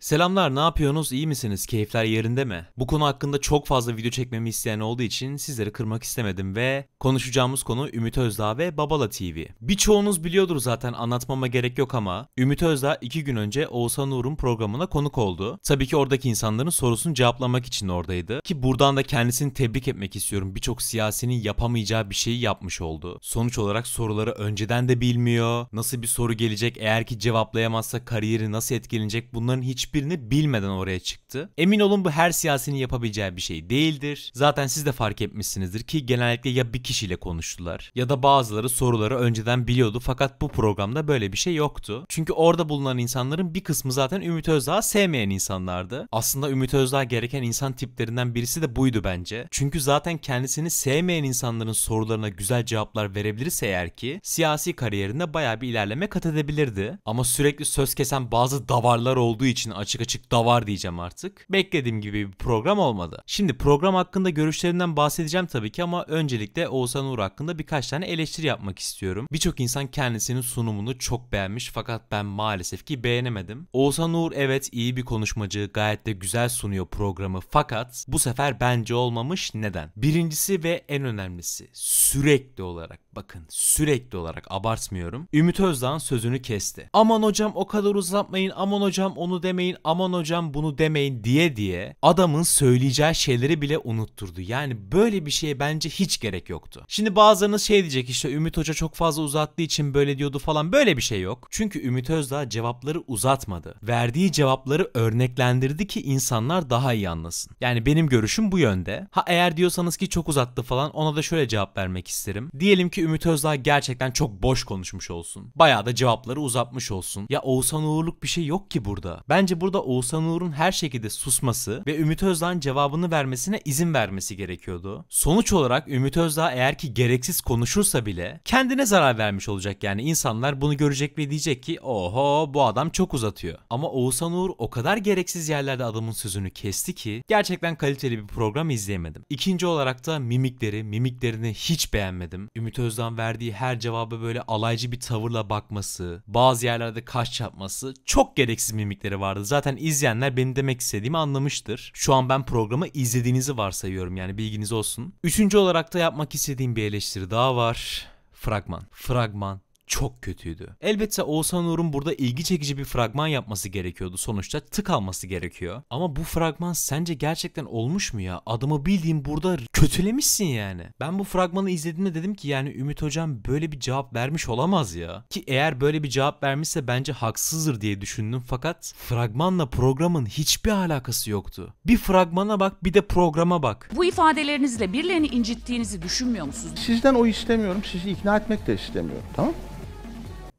Selamlar, ne yapıyorsunuz, iyi misiniz, keyifler yerinde mi? Bu konu hakkında çok fazla video çekmemi isteyen olduğu için sizleri kırmak istemedim ve konuşacağımız konu Ümit Özdağ ve Babala TV. Birçoğunuz biliyordur zaten, anlatmama gerek yok ama Ümit Özdağ 2 gün önce Oğuzhan Uğur'un programına konuk oldu. Tabii ki oradaki insanların sorusunu cevaplamak için oradaydı ki buradan da kendisini tebrik etmek istiyorum. Birçok siyasinin yapamayacağı bir şeyi yapmış oldu. Sonuç olarak soruları önceden de bilmiyor. Nasıl bir soru gelecek, eğer ki cevaplayamazsa kariyeri nasıl etkilenecek, bunların hiçbirini bilmeden oraya çıktı. Emin olun bu her siyasinin yapabileceği bir şey değildir. Zaten siz de fark etmişsinizdir ki genellikle ya bir kişiyle konuştular ya da bazıları soruları önceden biliyordu, fakat bu programda böyle bir şey yoktu. Çünkü orada bulunan insanların bir kısmı zaten Ümit Özdağ'ı sevmeyen insanlardı. Aslında Ümit Özdağ gereken insan tiplerinden birisi de buydu bence. Çünkü zaten kendisini sevmeyen insanların sorularına güzel cevaplar verebilirse eğer ki siyasi kariyerinde bayağı bir ilerleme kat edebilirdi. Ama sürekli söz kesen bazı davarlar olduğu için açık açık davar diyeceğim artık. Beklediğim gibi bir program olmadı. Şimdi program hakkında görüşlerinden bahsedeceğim tabii ki ama öncelikle Oğuzhan Uğur hakkında birkaç tane eleştiri yapmak istiyorum. Birçok insan kendisinin sunumunu çok beğenmiş, fakat ben maalesef ki beğenemedim. Oğuzhan Uğur evet iyi bir konuşmacı, gayet de güzel sunuyor programı, fakat bu sefer bence olmamış. Neden? Birincisi ve en önemlisi, sürekli olarak, bakın sürekli olarak, abartmıyorum, Ümit Özdağ'ın sözünü kesti. Aman hocam o kadar uzatmayın, aman hocam onu demeyin, aman hocam bunu demeyin diye adamın söyleyeceği şeyleri bile unutturdu. Yani böyle bir şeye bence hiç gerek yoktu. Şimdi bazılarınız şey diyecek, işte Ümit Hoca çok fazla uzattığı için böyle diyordu falan, böyle bir şey yok. Çünkü Ümit Özdağ cevapları uzatmadı. Verdiği cevapları örneklendirdi ki insanlar daha iyi anlasın. Yani benim görüşüm bu yönde. Ha eğer diyorsanız ki çok uzattı falan, ona da şöyle cevap vermek isterim. Diyelim ki Ümit Özdağ gerçekten çok boş konuşmuş olsun. Bayağı da cevapları uzatmış olsun. Ya Oğuzhan Uğur'luk bir şey yok ki burada. Bence burada Oğuzhan Uğur'un her şekilde susması ve Ümit Özdağ'ın cevabını vermesine izin vermesi gerekiyordu. Sonuç olarak Ümit Özdağ eğer ki gereksiz konuşursa bile kendine zarar vermiş olacak. Yani insanlar bunu görecek ve diyecek ki oho bu adam çok uzatıyor. Ama Oğuzhan Uğur o kadar gereksiz yerlerde adamın sözünü kesti ki gerçekten kaliteli bir program izleyemedim. İkinci olarak da mimiklerini hiç beğenmedim. Ümit Özdağ'ın verdiği her cevabı böyle alaycı bir tavırla bakması, bazı yerlerde kaş çatması, çok gereksiz mimikleri vardı. Zaten izleyenler benim demek istediğimi anlamıştır. Şu an ben programı izlediğinizi varsayıyorum, yani bilginiz olsun. Üçüncü olarak da yapmak istediğim bir eleştiri daha var. Fragman. Çok kötüydü. Elbette Oğuzhan Uğur'un burada ilgi çekici bir fragman yapması gerekiyordu. Sonuçta tık alması gerekiyor. Ama bu fragman sence gerçekten olmuş mu ya? Adamı bildiğin burada kötülemişsin yani. Ben bu fragmanı izlediğimde dedim ki yani Ümit Hocam böyle bir cevap vermiş olamaz ya. Ki eğer böyle bir cevap vermişse bence haksızdır diye düşündüm, fakat fragmanla programın hiçbir alakası yoktu. Bir fragmana bak, bir de programa bak. Bu ifadelerinizle birilerini incittiğinizi düşünmüyor musunuz? Sizden o istemiyorum. Sizi ikna etmek de istemiyorum. Tamam?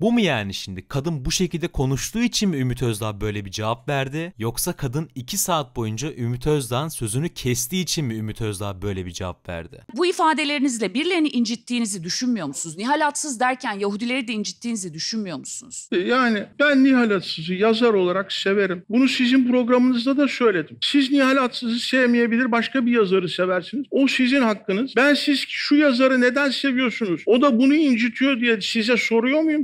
Bu mu yani şimdi? Kadın bu şekilde konuştuğu için mi Ümit Özdağ böyle bir cevap verdi? Yoksa kadın 2 saat boyunca Ümit Özdağ'ın sözünü kestiği için mi Ümit Özdağ böyle bir cevap verdi? Bu ifadelerinizle birilerini incittiğinizi düşünmüyor musunuz? Nihal Atsız derken Yahudileri de incittiğinizi düşünmüyor musunuz? Yani ben Nihal Atsız'ı yazar olarak severim. Bunu sizin programınızda da söyledim. Siz Nihal Atsız'ı sevmeyebilir, başka bir yazarı seversiniz. O sizin hakkınız. Ben siz şu yazarı neden seviyorsunuz? O da bunu incitiyor diye size soruyor muyum?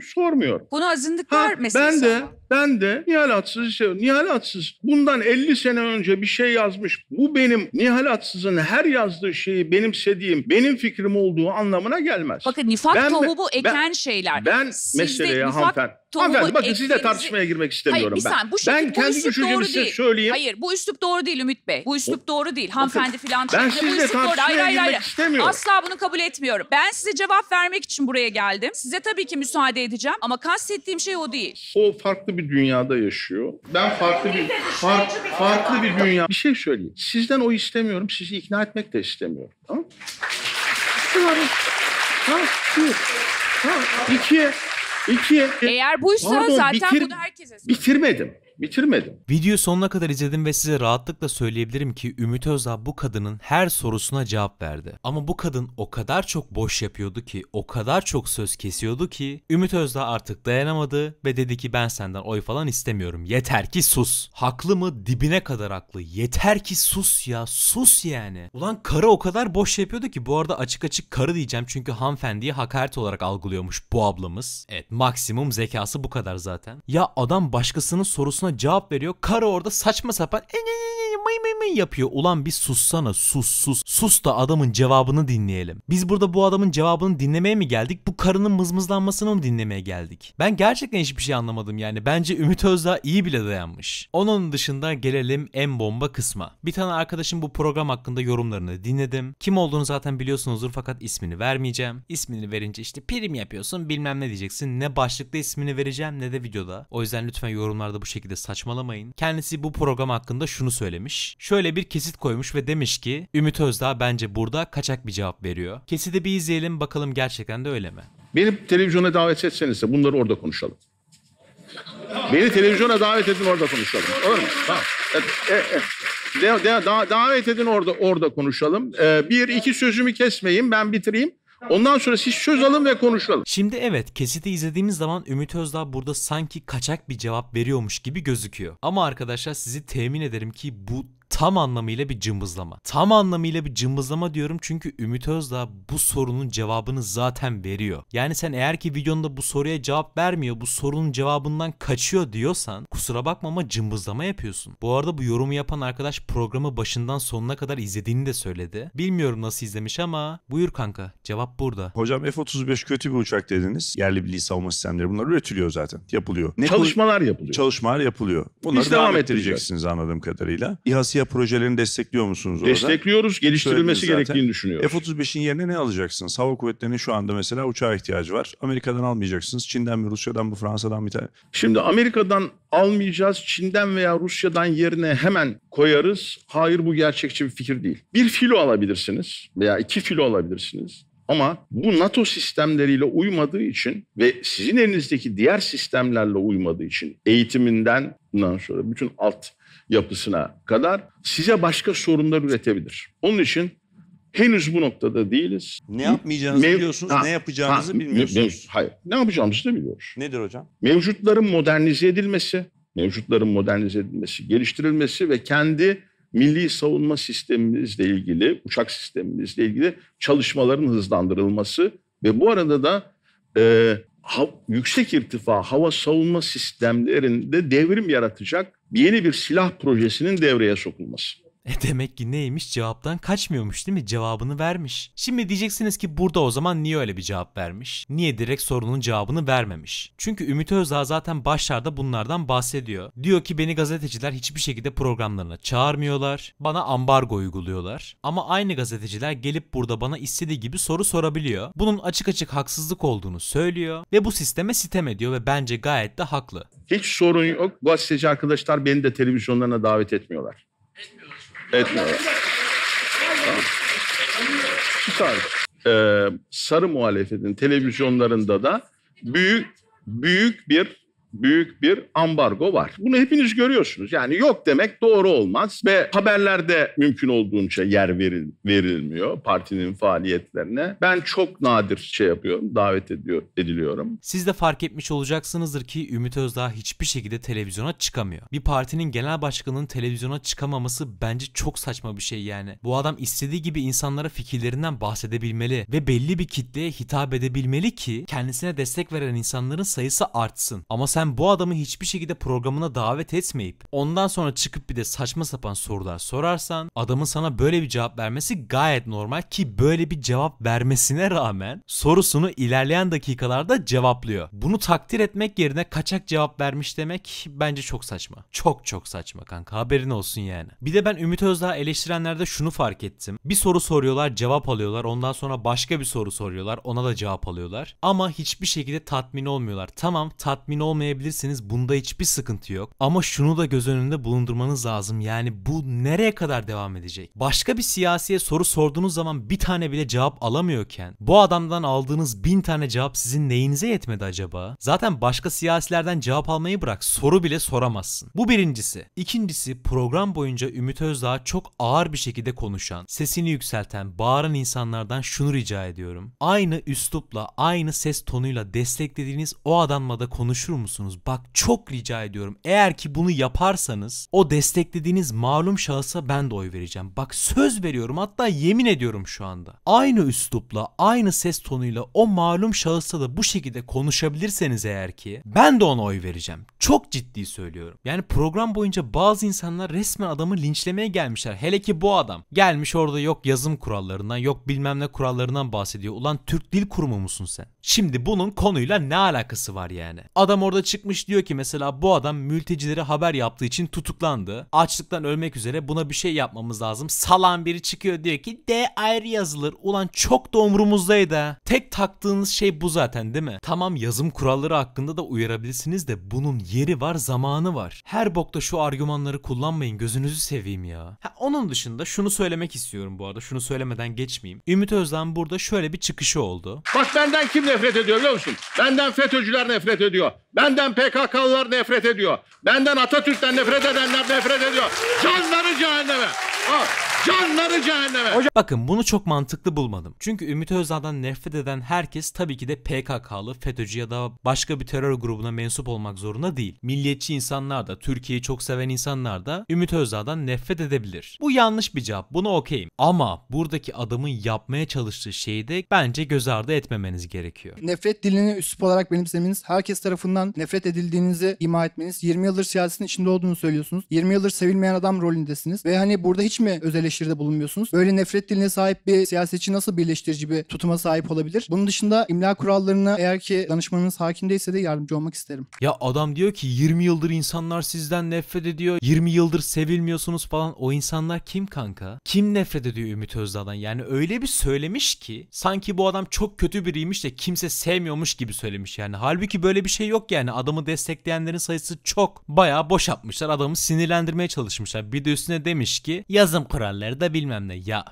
Bunu azınlıklar meselesi. Ben de Nihal Atsız'ı seviyorum. Nihal Atsız bundan 50 sene önce bir şey yazmış. Bu benim Nihal Atsız'ın her yazdığı şeyi benimsediğim, benim fikrim olduğu anlamına gelmez. Bakın nifak tohumu eken şeyler. Ben meseleye hanımefendi. Hanımefendi bakın sizle tartışmaya girmek istemiyorum ben. Ben kendi düşüncemi size söyleyeyim. Hayır bu üslup doğru değil Ümit Bey. Bu üslup doğru değil hanımefendi filan. Ben sizle tartışmaya girmek istemiyorum. Asla bunu kabul etmiyorum. Ben size cevap vermek için buraya geldim. Size tabii ki müsaade edeceğim ama kastettiğim şey o değil. O farklı bir dünyada yaşıyor. Ben farklı bir dünya. Bir şey söyleyeyim. Sizden o istemiyorum. Sizi ikna etmek de istemiyorum. Tamam? İki. Eğer buysa zaten bunu herkese söyleyeyim. Bitirmedim. Videoyu sonuna kadar izledim ve size rahatlıkla söyleyebilirim ki Ümit Özdağ bu kadının her sorusuna cevap verdi. Ama bu kadın o kadar çok boş yapıyordu ki, o kadar çok söz kesiyordu ki Ümit Özdağ artık dayanamadı ve dedi ki ben senden oy falan istemiyorum. Yeter ki sus. Haklı mı? Dibine kadar haklı. Yeter ki sus ya. Sus yani. Ulan karı o kadar boş yapıyordu ki, bu arada açık açık karı diyeceğim çünkü hanımefendiyi hakaret olarak algılıyormuş bu ablamız. Evet, maksimum zekası bu kadar zaten. Ya adam başkasının sorusuna sorusuna cevap veriyor. Karı orada saçma sapan yapıyor. Ulan bir sussana, sus. Sus da adamın cevabını dinleyelim. Biz burada bu adamın cevabını dinlemeye mi geldik? Bu karının mızmızlanmasını mı dinlemeye geldik? Ben gerçekten hiçbir şey anlamadım yani. Bence Ümit Özdağ iyi bile dayanmış. Onun dışında gelelim en bomba kısma. Bir tane arkadaşım bu program hakkında yorumlarını dinledim. Kim olduğunu zaten biliyorsunuzdur fakat ismini vermeyeceğim. İsmini verince işte prim yapıyorsun bilmem ne diyeceksin. Ne başlıkta ismini vereceğim ne de videoda. O yüzden lütfen yorumlarda bu şekilde saçmalamayın. Kendisi bu program hakkında şunu söylemiş. Şöyle bir kesit koymuş ve demiş ki Ümit Özdağ bence burada kaçak bir cevap veriyor. Kesidi bir izleyelim bakalım gerçekten de öyle mi? Beni televizyona davet etseniz de bunları orada konuşalım. Beni televizyona davet edin orada konuşalım. Olur mu? Tamam. Davet edin orada konuşalım. Bir iki sözümü kesmeyin ben bitireyim. Ondan sonra siz söz alın ve konuşalım. Şimdi evet kesiti izlediğimiz zaman Ümit Özdağ burada sanki kaçak bir cevap veriyormuş gibi gözüküyor. Ama arkadaşlar sizi temin ederim ki bu tam anlamıyla bir cımbızlama. Tam anlamıyla bir cımbızlama diyorum çünkü Ümit Özdağ bu sorunun cevabını zaten veriyor. Yani sen eğer ki videonda bu soruya cevap vermiyor, bu sorunun cevabından kaçıyor diyorsan kusura bakma ama cımbızlama yapıyorsun. Bu arada bu yorumu yapan arkadaş programı başından sonuna kadar izlediğini de söyledi. Bilmiyorum nasıl izlemiş ama buyur kanka cevap burada. Hocam F-35 kötü bir uçak dediniz. Yerli milli savunma sistemleri bunlar üretiliyor zaten. Yapılıyor. Çalışmalar yapılıyor. Çalışmalar yapılıyor. Bunları hiç devam ettireceksiniz anladığım kadarıyla. İHA'sı projelerini destekliyor musunuz orada? Destekliyoruz. Geliştirilmesi gerektiğini düşünüyoruz. F-35'in yerine ne alacaksınız? Hava kuvvetlerinin şu anda mesela uçağa ihtiyacı var. Amerika'dan almayacaksınız. Çin'den mi, Rusya'dan mı, Fransa'dan mı? Şimdi Amerika'dan almayacağız. Çin'den veya Rusya'dan yerine hemen koyarız. Hayır bu gerçekçi bir fikir değil. Bir filo alabilirsiniz veya iki filo alabilirsiniz. Ama bu NATO sistemleriyle uymadığı için ve sizin elinizdeki diğer sistemlerle uymadığı için eğitiminden bundan sonra bütün alt yapısına kadar size başka sorunlar üretebilir. Onun için henüz bu noktada değiliz. Ne yapmayacağınızı biliyorsunuz, ne yapacağınızı bilmiyorsunuz. Hayır, ne yapacağımızı da biliyoruz. Nedir hocam? Mevcutların modernize edilmesi, geliştirilmesi ve kendi milli savunma sistemimizle ilgili, uçak sistemimizle ilgili çalışmaların hızlandırılması ve bu arada da yüksek irtifa hava savunma sistemlerinde devrim yaratacak yeni bir silah projesinin devreye sokulması. Demek ki neymiş? Cevaptan kaçmıyormuş değil mi? Cevabını vermiş. Şimdi diyeceksiniz ki burada o zaman niye öyle bir cevap vermiş? Niye direkt sorunun cevabını vermemiş? Çünkü Ümit Özdağ zaten başlarda bunlardan bahsediyor. Diyor ki beni gazeteciler hiçbir şekilde programlarına çağırmıyorlar. Bana ambargo uyguluyorlar. Ama aynı gazeteciler gelip burada bana istediği gibi soru sorabiliyor. Bunun açık açık haksızlık olduğunu söylüyor. Ve bu sisteme sitem ediyor ve bence gayet de haklı. Hiç sorun yok. Gazeteci arkadaşlar beni de televizyonlarına davet etmiyorlar. Etmiyorlar. Tamam. Sarı muhalefetin televizyonlarında da büyük bir ambargo var. Bunu hepiniz görüyorsunuz. Yani yok demek doğru olmaz ve haberlerde mümkün olduğunca yer verilmiyor partinin faaliyetlerine. Ben çok nadir şey yapıyorum, davet ediliyorum. Siz de fark etmiş olacaksınızdır ki Ümit Özdağ hiçbir şekilde televizyona çıkamıyor. Bir partinin genel başkanının televizyona çıkamaması bence çok saçma bir şey yani. Bu adam istediği gibi insanlara fikirlerinden bahsedebilmeli ve belli bir kitleye hitap edebilmeli ki kendisine destek veren insanların sayısı artsın. Ama sen bu adamı hiçbir şekilde programına davet etmeyip ondan sonra çıkıp bir de saçma sapan sorular sorarsan adamın sana böyle bir cevap vermesi gayet normal ki böyle bir cevap vermesine rağmen sorusunu ilerleyen dakikalarda cevaplıyor. Bunu takdir etmek yerine kaçak cevap vermiş demek bence çok saçma. Çok saçma kanka, haberin olsun yani. Bir de ben Ümit Özdağ'ı eleştirenlerde şunu fark ettim. Bir soru soruyorlar, cevap alıyorlar, ondan sonra başka bir soru soruyorlar, ona da cevap alıyorlar. Ama hiçbir şekilde tatmin olmuyorlar. Tamam, tatmin olmayan bilirsiniz. Bunda hiçbir sıkıntı yok. Ama şunu da göz önünde bulundurmanız lazım. Yani bu nereye kadar devam edecek? Başka bir siyasiye soru sorduğunuz zaman bir tane bile cevap alamıyorken bu adamdan aldığınız 1000 tane cevap sizin neyinize yetmedi acaba? Zaten başka siyasilerden cevap almayı bırak. Soru bile soramazsın. Bu birincisi. İkincisi, program boyunca Ümit Özdağ çok ağır bir şekilde konuşan, sesini yükselten, bağıran insanlardan şunu rica ediyorum. Aynı üslupla, aynı ses tonuyla desteklediğiniz o adamla da konuşur musunuz? Bak çok rica ediyorum. Eğer ki bunu yaparsanız o desteklediğiniz malum şahsa ben de oy vereceğim. Bak söz veriyorum, hatta yemin ediyorum şu anda. Aynı üslupla, aynı ses tonuyla o malum şahsa da bu şekilde konuşabilirseniz eğer ki ben de ona oy vereceğim. Çok ciddi söylüyorum. Yani program boyunca bazı insanlar resmen adamı linçlemeye gelmişler. Hele ki bu adam. Gelmiş orada yok yazım kurallarından, yok bilmem ne kurallarından bahsediyor. Ulan Türk Dil Kurumu musun sen? Şimdi bunun konuyla ne alakası var yani? Adam orada çıkmış diyor ki mesela bu adam mültecilere haber yaptığı için tutuklandı. Açlıktan ölmek üzere, buna bir şey yapmamız lazım. Salan biri çıkıyor diyor ki D ayrı yazılır. Ulan çok da umrumuzdaydı ha. Tek taktığınız şey bu zaten değil mi? Tamam, yazım kuralları hakkında da uyarabilirsiniz de bunun yeri var, zamanı var. Her bokta şu argümanları kullanmayın, gözünüzü seveyim ya. Ha, onun dışında şunu söylemek istiyorum bu arada. Şunu söylemeden geçmeyeyim. Ümit Özdağ'ın burada şöyle bir çıkışı oldu. Bak benden kim nefret ediyor biliyor musun? Benden FETÖ'cüler nefret ediyor. Benden PKK'lılar nefret ediyor. Benden Atatürk'ten nefret edenler nefret ediyor. Canları cehenneme. Al. Canları cehenneme. Bakın bunu çok mantıklı bulmadım. Çünkü Ümit Özdağ'dan nefret eden herkes tabii ki de PKK'lı, FETÖ'cü ya da başka bir terör grubuna mensup olmak zorunda değil. Milliyetçi insanlar da, Türkiye'yi çok seven insanlar da Ümit Özdağ'dan nefret edebilir. Bu yanlış bir cevap. Buna okeyim. Ama buradaki adamın yapmaya çalıştığı şeyi de bence göz ardı etmemeniz gerekiyor. Nefret dilini üslup olarak benimsemeniz, herkes tarafından nefret edildiğinizi ima etmeniz, 20 yıldır siyasetin içinde olduğunu söylüyorsunuz. 20 yıldır sevilmeyen adam rolündesiniz ve hani burada hiç mi özel eleştiride bulunmuyorsunuz? Böyle nefret diline sahip bir siyasetçi nasıl birleştirici bir tutuma sahip olabilir? Bunun dışında imla kurallarına eğer ki danışmanınız hakim değilse de yardımcı olmak isterim. Ya adam diyor ki 20 yıldır insanlar sizden nefret ediyor. 20 yıldır sevilmiyorsunuz falan. O insanlar kim kanka? Kim nefret ediyor Ümit Özdağ'dan? Yani öyle bir söylemiş ki sanki bu adam çok kötü biriymiş de kimse sevmiyormuş gibi söylemiş yani. Halbuki böyle bir şey yok yani. Adamı destekleyenlerin sayısı çok. Bayağı boş yapmışlar. Adamı sinirlendirmeye çalışmışlar. Bir de üstüne demiş ki yazım kuralları da bilmem ne ya.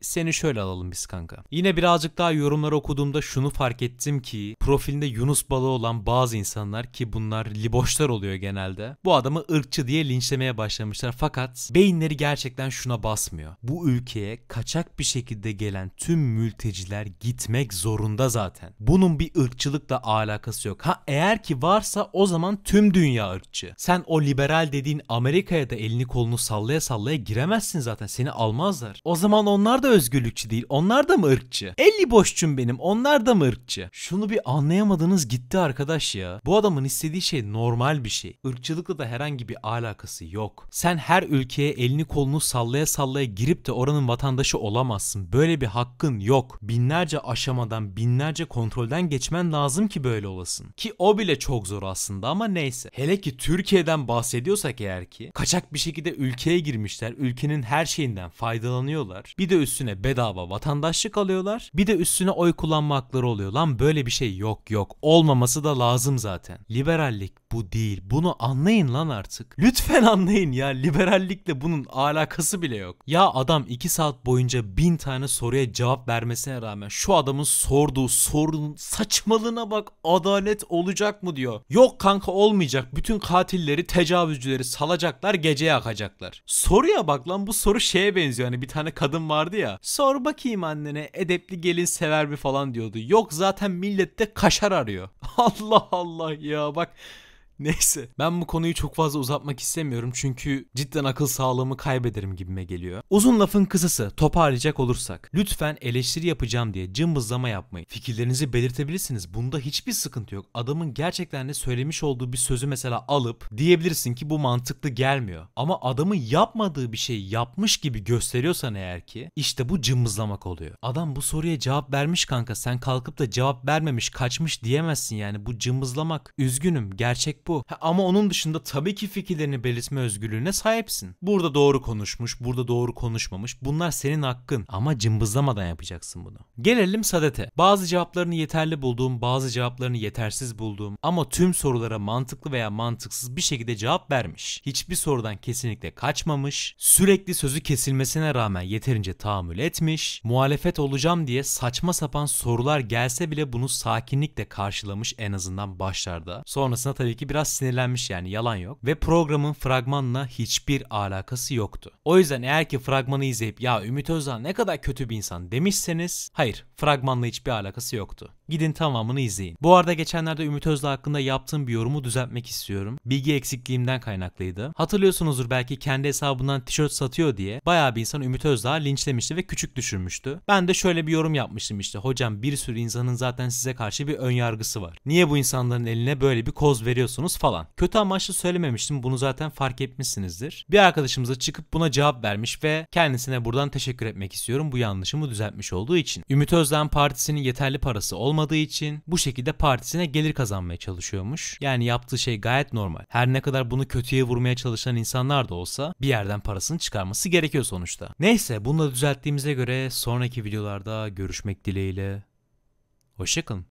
Seni şöyle alalım biz kanka. Yine birazcık daha yorumları okuduğumda şunu fark ettim ki profilinde Yunus balığı olan bazı insanlar, ki bunlar liboşlar oluyor genelde, bu adamı ırkçı diye linçlemeye başlamışlar. Fakat beyinleri gerçekten şuna basmıyor. Bu ülkeye kaçak bir şekilde gelen tüm mülteciler gitmek zorunda zaten. Bunun bir ırkçılıkla alakası yok. Ha eğer ki varsa o zaman tüm dünya ırkçı. Sen o liberal dediğin Amerika'ya da elini kolunu sallaya sallaya giremezsin zaten. Seni almazlar. O zaman onlar da özgürlükçü değil. Onlar da mı ırkçı? Elli boşçum benim. Onlar da mı ırkçı? Şunu bir anlayamadınız gitti arkadaş ya. Bu adamın istediği şey normal bir şey. Irkçılıkla da herhangi bir alakası yok. Sen her ülkeye elini kolunu sallaya sallaya girip de oranın vatandaşı olamazsın. Böyle bir hakkın yok. Binlerce aşamadan, binlerce kontrolden geçmen lazım ki böyle olasın. Ki o bile çok zor aslında ama neyse. Hele ki Türkiye'den bahsediyorsak eğer ki kaçak bir şekilde ülkeye girmişler. Ülkenin her şeyinden faydalanıyorlar. Bir de üstüne bedava vatandaşlık alıyorlar. Bir de üstüne oy kullanma hakları oluyor. Lan böyle bir şey yok yok. Olmaması da lazım zaten. Liberallik bu değil. Bunu anlayın lan artık. Lütfen anlayın ya. Liberallikle bunun alakası bile yok. Ya adam 2 saat boyunca 1000 tane soruya cevap vermesine rağmen şu adamın sorduğu sorunun saçmalığına bak. Adalet olacak mı diyor. Yok kanka olmayacak. Bütün katilleri, tecavüzcüleri salacaklar, geceye akacaklar. Soruya bak lan, bu soru şeye benziyor. Hani bir tane kadın vardı ya, sor bakayım annene edepli gelin sever mi falan diyordu. Yok zaten millette kaşar arıyor. Allah Allah ya bak. Neyse, ben bu konuyu çok fazla uzatmak istemiyorum çünkü cidden akıl sağlığımı kaybederim gibime geliyor. Uzun lafın kısası, toparlayacak olursak lütfen eleştiri yapacağım diye cımbızlama yapmayın. Fikirlerinizi belirtebilirsiniz, bunda hiçbir sıkıntı yok. Adamın gerçekten de söylemiş olduğu bir sözü mesela alıp diyebilirsin ki bu mantıklı gelmiyor. Ama adamın yapmadığı bir şey yapmış gibi gösteriyorsan eğer ki işte bu cımbızlamak oluyor. Adam bu soruya cevap vermiş kanka, sen kalkıp da cevap vermemiş kaçmış diyemezsin yani, bu cımbızlamak. Üzgünüm, gerçek bu. Ha, ama onun dışında tabii ki fikirlerini belirtme özgürlüğüne sahipsin. Burada doğru konuşmuş, burada doğru konuşmamış. Bunlar senin hakkın. Ama cımbızlamadan yapacaksın bunu. Gelelim sadete. Bazı cevaplarını yeterli bulduğum, bazı cevaplarını yetersiz bulduğum ama tüm sorulara mantıklı veya mantıksız bir şekilde cevap vermiş. Hiçbir sorudan kesinlikle kaçmamış. Sürekli sözü kesilmesine rağmen yeterince tahammül etmiş. Muhalefet olacağım diye saçma sapan sorular gelse bile bunu sakinlikle karşılamış en azından başlarda. Sonrasında tabii ki biraz sinirlenmiş yani, yalan yok. Ve programın fragmanla hiçbir alakası yoktu. O yüzden eğer ki fragmanı izleyip ya Ümit Özdağ ne kadar kötü bir insan demişseniz, hayır, fragmanla hiçbir alakası yoktu. Gidin tamamını izleyin. Bu arada geçenlerde Ümit Özdağ hakkında yaptığım bir yorumu düzeltmek istiyorum. Bilgi eksikliğimden kaynaklıydı. Hatırlıyorsunuzdur belki, kendi hesabından tişört satıyor diye bayağı bir insan Ümit Özdağ linçlemişti ve küçük düşürmüştü. Ben de şöyle bir yorum yapmıştım işte. Hocam bir sürü insanın zaten size karşı bir önyargısı var. Niye bu insanların eline böyle bir koz veriyorsunuz? konuşuyorsunuz falan. Kötü amaçlı söylememiştim, bunu zaten fark etmişsinizdir. Bir arkadaşımıza çıkıp buna cevap vermiş ve kendisine buradan teşekkür etmek istiyorum bu yanlışımı düzeltmiş olduğu için. Ümit Özdağ'ın partisinin yeterli parası olmadığı için bu şekilde partisine gelir kazanmaya çalışıyormuş. Yani yaptığı şey gayet normal. Her ne kadar bunu kötüye vurmaya çalışan insanlar da olsa bir yerden parasını çıkarması gerekiyor sonuçta. Neyse, bunu da düzelttiğimize göre sonraki videolarda görüşmek dileğiyle. Hoşçakalın.